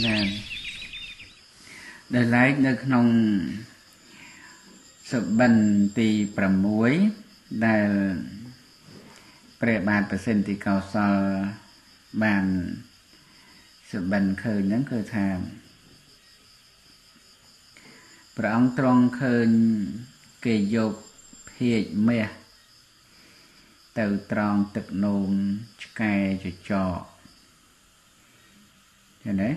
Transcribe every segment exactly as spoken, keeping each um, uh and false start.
Đời lái nơi nông sự bần tì bầm muối đài bề bàn bờ sen tì cầu sờ bàn sự bần khơi nhấn khơi thàm bờ ông tròn khơi kỳ dục hiệt mẹ từ tròn tực nôm cài cho trò thế đấy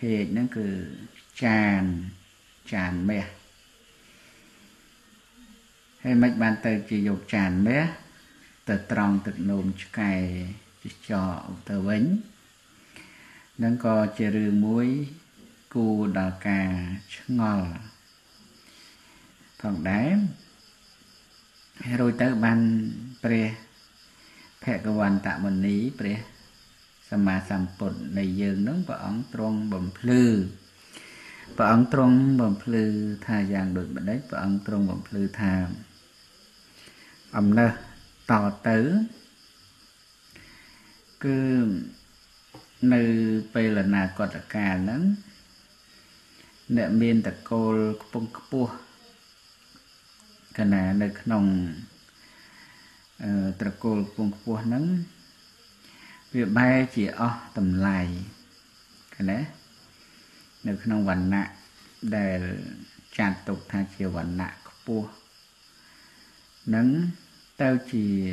thì nó cứ tràn tràn mẹ hay mấy bạn từ chỉ dục tràn mẹ từ tròn từ nôm cài cho từ bánh nó có chè rư muối cu đào cà ngò thằng đáy rồi tới ban pre phe cơ quan tạ mình lý pre mà sầm bột này dường nướng và ống tròn bầm phư và ống tròn bầm phư thà giang đột bật đấy và ống tròn bầm phư thà ẩm nơ tỏ tứ cứ nơi bây là nà cọt cả nắng nợ miên tạc cô bông cua cái này nơi nòng tạc cô bông cua nắng việc bay chỉ ở tầm lại cái đấy được không vận nạn để tràn tục tha chiều vận nạn của vua nắng tao chỉ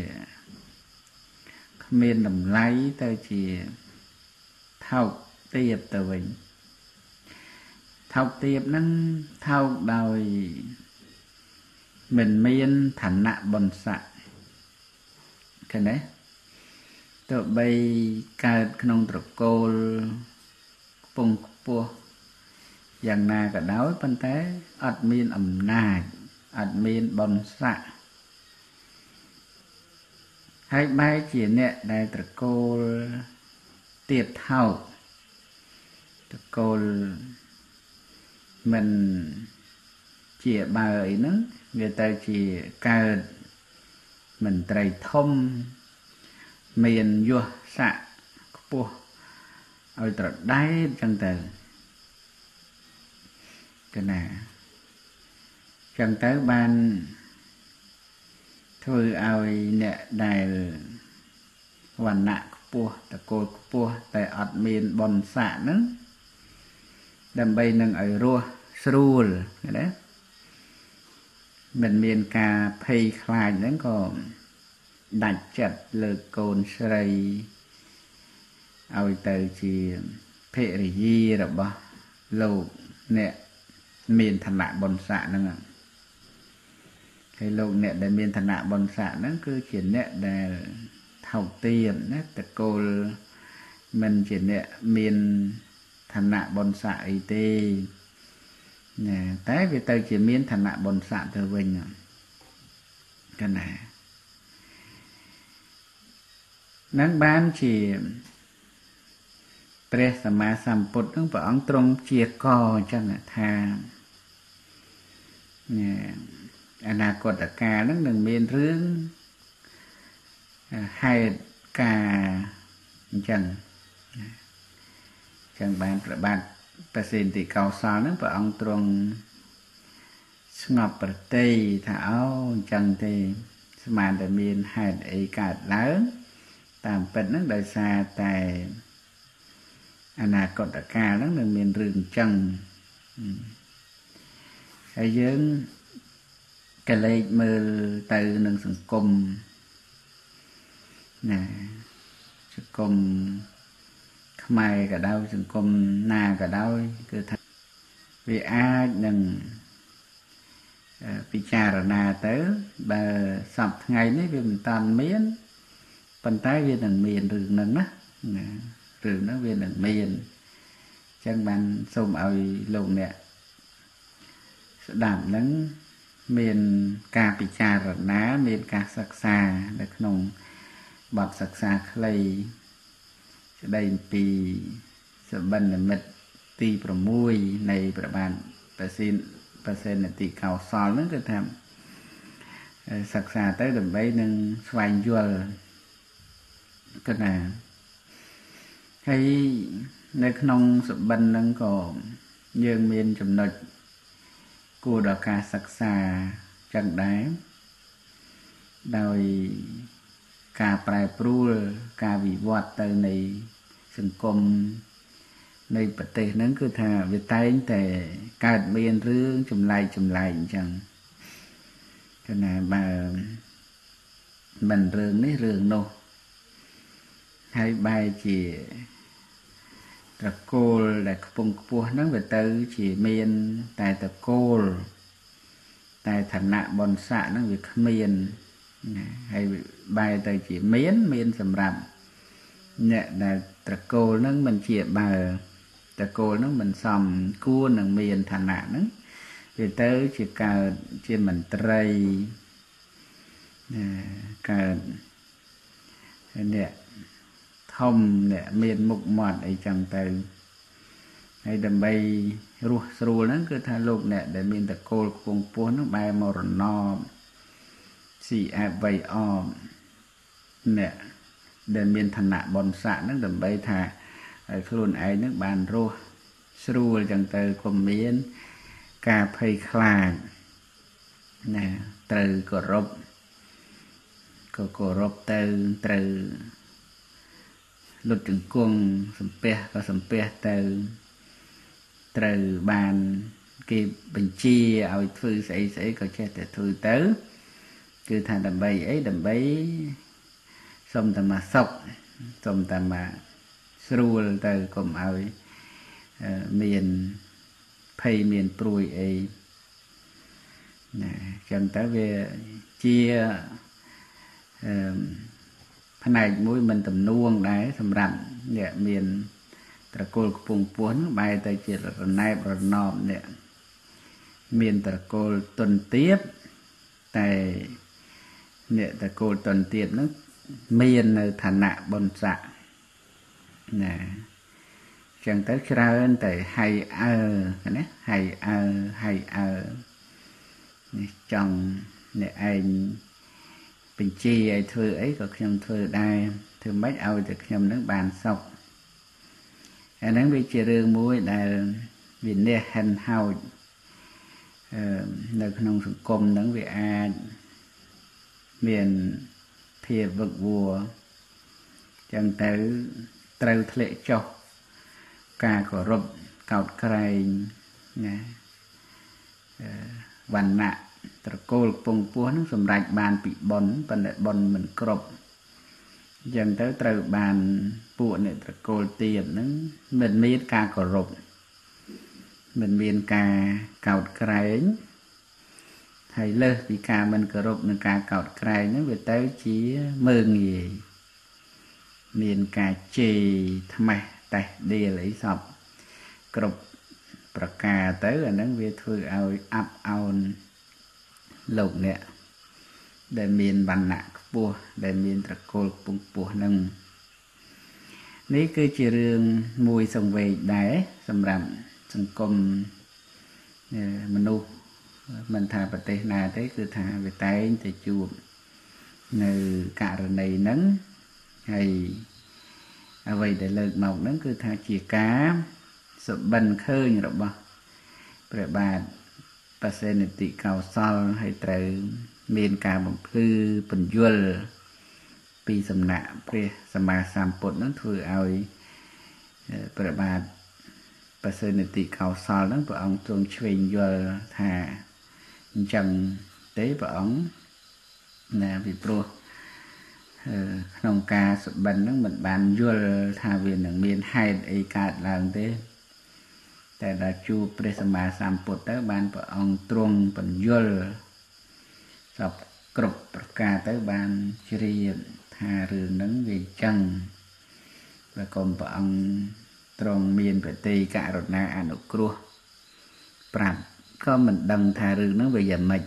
miền tầm lái tao chỉ thọc tiệp từ mình thọc tiệp nắng thọc đòi mình miên thản nạn bần sạ cái đấy tụi bay cài khung trục cô bung bua, dạng na cả đói phân té, admin ẩm nài, admin bòn sạ, hay bay chỉ nhẹ đại trục cô tiệt thầu, trục cô mình chỉ bà ấy nữa, người ta chỉ cài mình trầy thông miền vua xạ cua ở tận đáy chân từ cái này chân tới ban thôi ao nhẹ đài hoàn nạ cua ta cô cua tại ọt miền bòn xạ nữa đầm bay nâng ở rùa srul cái đấy mình miền cà phê khai đến còn đặt chặt lơ cồn sợi ao từ chỉ phê gì rồi ba lâu nè miền thành nạ bồn xạ nữa cái lâu nè để miền thành nạ bồn xạ nó cứ chuyển nè để thầu tiền nè từ cô mình chuyển nè miền thành nạ bồn xạ ấy tê nè tới vì từ chỉ miền thành nạ bồn xạ từ mình cái này nắng ban chỉ pre sám sám bột nắng và ống trông chia cò chẳng là tha nè ana cột đặc cà nắng đừng miên rương hai cà chẳng chẳng ban phải ban percent thì cao sao nắng và ống trông ngọc tây thảo chẳng thì màn để miên hai ấy cả lớn tạm bệnh nó đời xa tại ana cột đặc ca nó là miền rừng chân cái dưỡng cái lệ mờ từ nâng sừng cùm nè sừng cùm mày cả đau sừng cùm nà cả đau cứ thật vì ai đừng vì cha rồi nà tới bà sập ngày đấy vì mình toàn miến phần tái viên đằng miền rừng nắng đó rừng nó viên đằng miền chẳng bàn xôm ao lồng nè đảm nắng miền cà pì trà rợn ná miền cà sặc xà được nồng bọt sặc xà khơi đây pì sập bần là mệt tì bờ mui này bờ bàn bờ xin bờ xin là tì cào sò nữa cái thằng sặc xà tới đầm bấy nâng xoay vua cái này hay nơi nông sụp bần nâng cổ dương miên chùm nực cua đỏ cà sạc xà chẳng đáy đòi cà bài prul cà vị vọt tới này sân công nơi bật tế nâng cứ thà Việt Tây anh thể cạt miên rương chùm lại chùm lại chẳng cho là bà bần rương này rương nô hai bài chỉ tập côn là cùng cua nó về tới chỉ miền tại tập côn tại thành nạ bòn xạ nó về miền hay bài tới chỉ miến miền sầm rầm nhẹ là tập côn nó mình chỉ bờ tập côn nó mình sầm cua là miền thành nạ nó về tới chỉ cả chỉ mình tây cả nè thông nè miền mục mọt ấy chẳng từ hay đầm bay ruột ruột nó cứ tha lục nè để miền tật cô cùng phố nó bay màu nọ xì à vầy o nè để miền thần nạ bòn xạ nó đầm bay thà luôn ấy nước bàn ruột ruột chẳng từ cùng miền cà phê khàn nè từ cổ rộp cổ cổ rộp từ từ lột trứng cuồng sầm pe và sầm pe từ từ bàn cái bình chi ao phơi sấy sấy có che để thui tới cứ thà đầm bấy ấy đầm bấy xong tầm mà sọc xong tầm mà srul từ cùng ao miền phay miền pruy ấy nè chẳng tới về chia phần này mỗi mình tầm nuông đấy tầm rặn nè miền tờ cô cùng cuốn bài tới chuyện là nay rồi nòm nè miền tờ cô tuần tiết tại nè tờ cô tuần tiết nó miền là thản nạ bồn dạ nè chẳng tới khi ra lên tại hay ờ cái này hay ờ hay ờ chồng nè anh bình chi ấy thưa ấy có nhầm thưa đai thưa mấy ao được nhầm nước bàn sọc anh đang bị chia rương mũi đài vì nè hành hào được nông sản công đang bị a miền thìa vực vua chẳng tới trâu lệ chọc cà của rộp cào cày nè vằn nạ tờ cô cùng phố nó sầm rạch bàn bị bón và lại bón mình cọp dần tới từ bàn phụ này tờ cô tiền nó mình miên cà cỏ rộp mình miên cà cào cày thầy lơ bị cà mình cỏ rộp mình cà cào cày nó về tới chỉ mường gì miên cà chì thay tay để lấy sọp cọp cà tới là nó về thưa ao ấp ao lục nè để miền bàn nạ bùa để miền trạc cô bung bùa nâng nấy cứ chỉ riêng mùi sông về đáy sầm rầm sông côm mình nuôi mình thả bật tê na thế cứ thả về tay để chuột nừ cả rồi này nắng hay à vậy để lợn mọc nắng cứ thả chỉ cá sụp bần khơi như đó bao rồi bà bà xe nền tị cao xo hay trời miền cả một thư bình duel pi sầm nạ pre sầm bà sầm bột nó thừa ao bờ bà bà xe nền tị cao xo nó vợ ông tuồng truyền duel thà chẳng tế vợ ông là vì pro nông ca sụp bần nó mình bàn duel thà vì nông miền hai ấy cả làng thế tại là chu presma samput tới ban vợ ông trung bình duel sập cục cả tới ban chiri tha rừng nắng về chân và còn vợ ông trung miền về tây cả rồi na anh ốc cua pram có mình đâm tha rừng nắng về dầm mình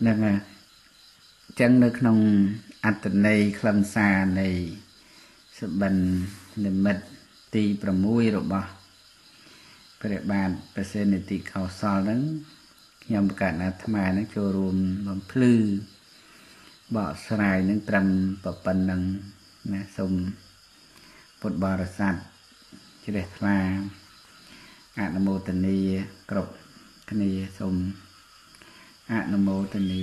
nên chân nước nông ăn tận này khăm xa này sự bình niệm mật tì pramui rồi bỏ về bàn về xe nền tị khảo sò nắng nhầm cả nát mà nó cho rùm bấm phư bỏ xoài nắng trầm bập bần nắng nè sông พุทธบริษัทเจริญธรรมอาณาโมทนีกรบคณีสมอาณาโมทนี